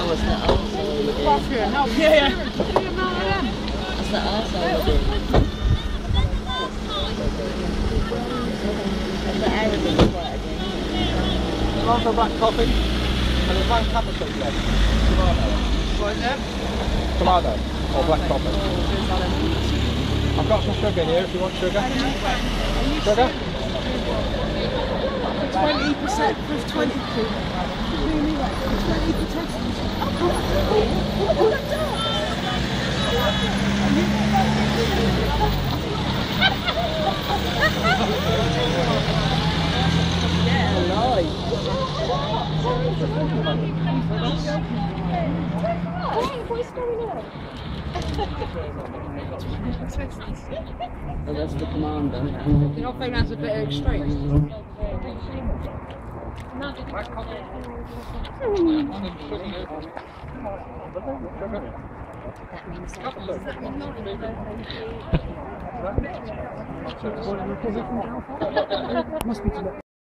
Oh, it's the arse over there. Yeah, yeah. It's the arse over there. It's the Arabic part again. One for black coffee. And there's one cup of coffee left. Tomato. What is it? Tomato. Or black coffee. I've got some sugar here if you want sugar. Sugar? 20% plus 20%. And that's the commander. You're not going as a bit extreme. No, it's not. That means that not. Must be